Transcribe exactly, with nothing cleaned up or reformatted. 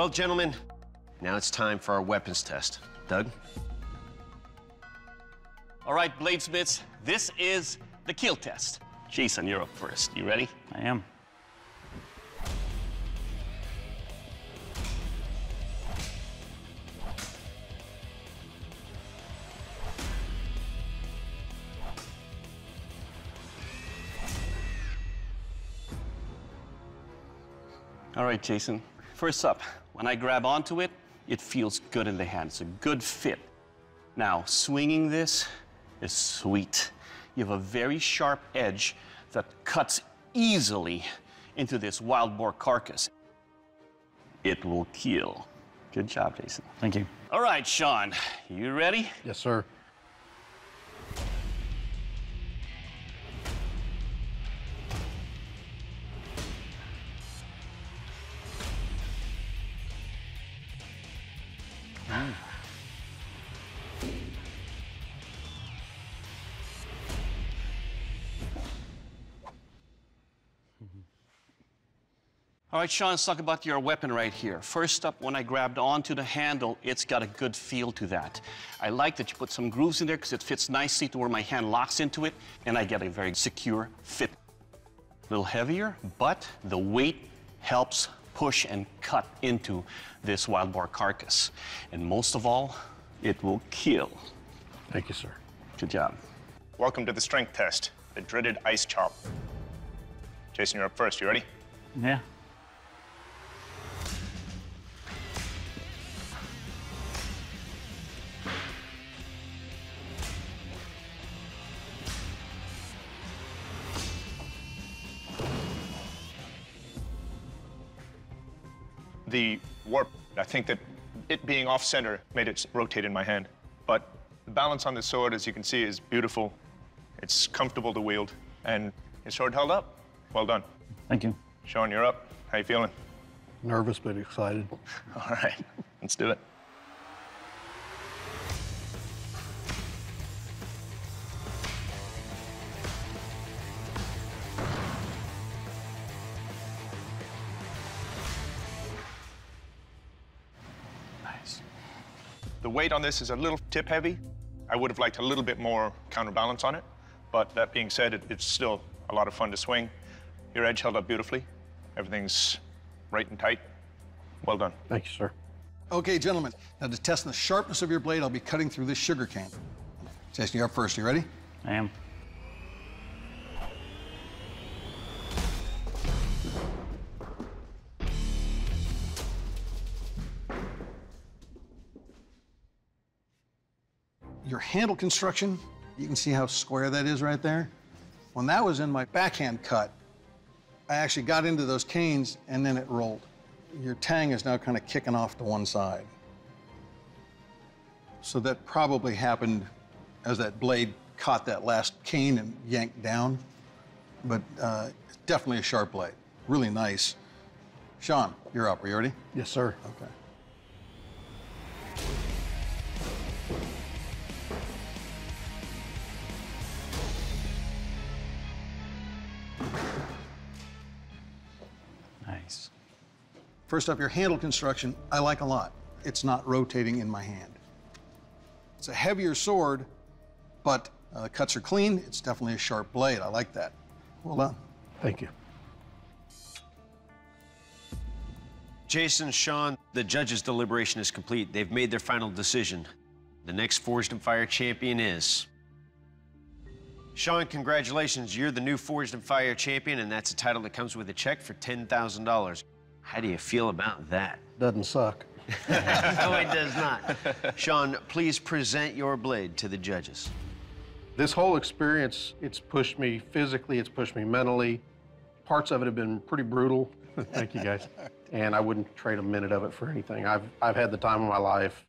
Well, gentlemen, now it's time for our weapons test. Doug? All right, bladesmiths, this is the kill test. Jason, you're up first. You ready? I am. All right, Jason. First up, when I grab onto it, it feels good in the hand. It's a good fit. Now, swinging this is sweet. You have a very sharp edge that cuts easily into this wild boar carcass. It will kill. Good job, Jason. Thank you. All right, Sean, you ready? Yes, sir. All right, Sean, let's talk about your weapon right here. First up, when I grabbed onto the handle, it's got a good feel to that. I like that you put some grooves in there because it fits nicely to where my hand locks into it, and I get a very secure fit. A little heavier, but the weight helps push and cut into this wild boar carcass. And most of all, it will kill. Thank you, sir. Good job. Welcome to the strength test, the dreaded ice chop. Jason, you're up first. You ready? Yeah. The warp, I think that it being off-center made it rotate in my hand. But the balance on the sword, as you can see, is beautiful. It's comfortable to wield, and your sword held up. Well done. Thank you. Sean, you're up. How you feeling? Nervous, but excited. All right, let's do it. The weight on this is a little tip heavy. I would have liked a little bit more counterbalance on it, but that being said, it, it's still a lot of fun to swing. Your edge held up beautifully. Everything's right and tight. Well done. Thank you, sir. Okay, gentlemen, now to test the sharpness of your blade, I'll be cutting through this sugar cane. Jason, you're up first. You ready? I am. Your handle construction, you can see how square that is right there. When that was in my backhand cut, I actually got into those canes and then it rolled. Your tang is now kind of kicking off to one side. So that probably happened as that blade caught that last cane and yanked down. But uh, it's definitely a sharp blade, really nice. Sean, you're up. Are you ready? Yes, sir. Okay. First up, your handle construction, I like a lot. It's not rotating in my hand. It's a heavier sword, but uh, cuts are clean. It's definitely a sharp blade. I like that. Well done. Thank you. Jason, Sean, the judges' deliberation is complete. They've made their final decision. The next Forged in Fire champion is... Sean, congratulations. You're the new Forged in Fire champion, and that's a title that comes with a check for ten thousand dollars. How do you feel about that? Doesn't suck. No, it does not. Sean, please present your blade to the judges. This whole experience, it's pushed me physically, it's pushed me mentally. Parts of it have been pretty brutal. Thank you, guys. And I wouldn't trade a minute of it for anything. I've, I've had the time of my life.